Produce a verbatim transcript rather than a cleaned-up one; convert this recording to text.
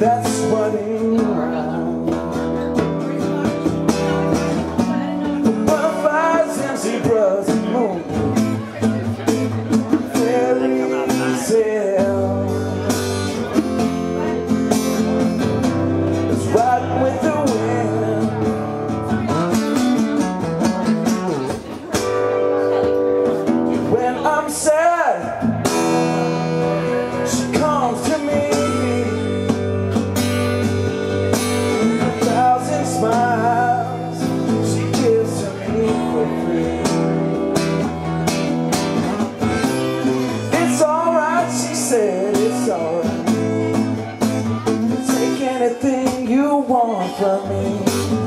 that's running around. Butterflies and zebras and moon, fairy tale. It's riding with the wind. When I'm sad, she comes to me. Take anything you want from me.